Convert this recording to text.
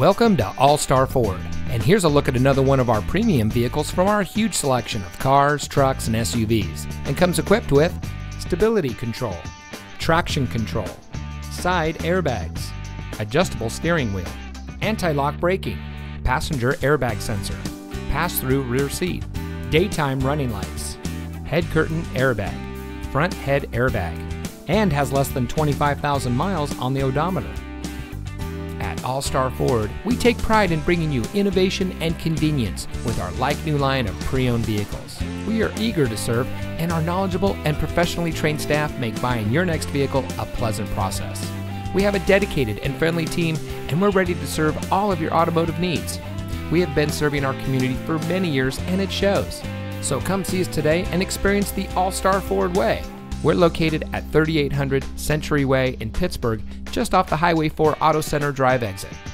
Welcome to All-Star Ford, and here's a look at another one of our premium vehicles from our huge selection of cars, trucks, and SUVs, and comes equipped with stability control, traction control, side airbags, adjustable steering wheel, anti-lock braking, passenger airbag sensor, pass-through rear seat, daytime running lights, head curtain airbag, front head airbag, and has less than 25,000 miles on the odometer. At All-Star Ford, we take pride in bringing you innovation and convenience with our like-new line of pre-owned vehicles. We are eager to serve, and our knowledgeable and professionally trained staff make buying your next vehicle a pleasant process. We have a dedicated and friendly team, and we're ready to serve all of your automotive needs. We have been serving our community for many years, and it shows. So come see us today and experience the All-Star Ford way. We're located at 3800 Century Way in Pittsburg, just off the Highway 4 Auto Center Drive exit.